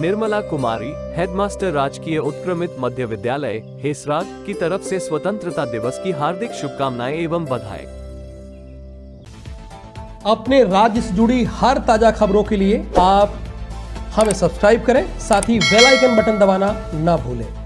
Nirmala Kumari, headmaster राजकीय उत्क्रमित मध्य विद्यालय हेसराग की तरफ से स्वतंत्रता दिवस की हार्दिक शुभकामनाएं एवं बधाई। अपने राज्य से जुड़ी हर ताजा खबरों के लिए आप हमें सब्सक्राइब करें, साथ ही बेल आइकन बटन दबाना ना भूलें।